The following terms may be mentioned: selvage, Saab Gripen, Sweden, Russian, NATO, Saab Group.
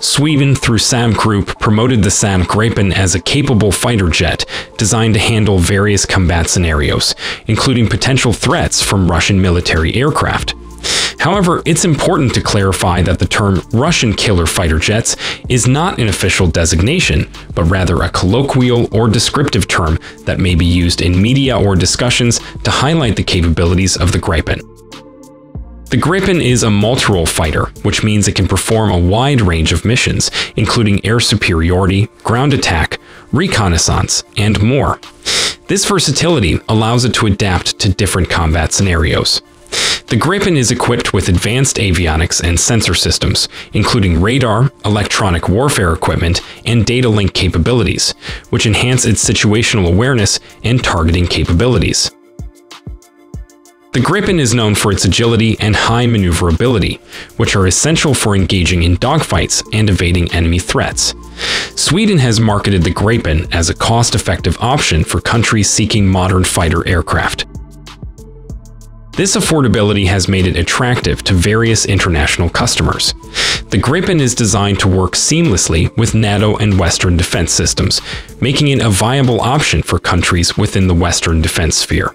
Sweden, through Saab Group, promoted the Saab Gripen as a capable fighter jet designed to handle various combat scenarios, including potential threats from Russian military aircraft. However, it's important to clarify that the term Russian killer fighter jets is not an official designation, but rather a colloquial or descriptive term that may be used in media or discussions to highlight the capabilities of the Gripen. The Gripen is a multirole fighter, which means it can perform a wide range of missions, including air superiority, ground attack, reconnaissance, and more. This versatility allows it to adapt to different combat scenarios. The Gripen is equipped with advanced avionics and sensor systems, including radar, electronic warfare equipment, and data link capabilities, which enhance its situational awareness and targeting capabilities. The Gripen is known for its agility and high maneuverability, which are essential for engaging in dogfights and evading enemy threats. Sweden has marketed the Gripen as a cost-effective option for countries seeking modern fighter aircraft. This affordability has made it attractive to various international customers. The Gripen is designed to work seamlessly with NATO and Western defense systems, making it a viable option for countries within the Western defense sphere.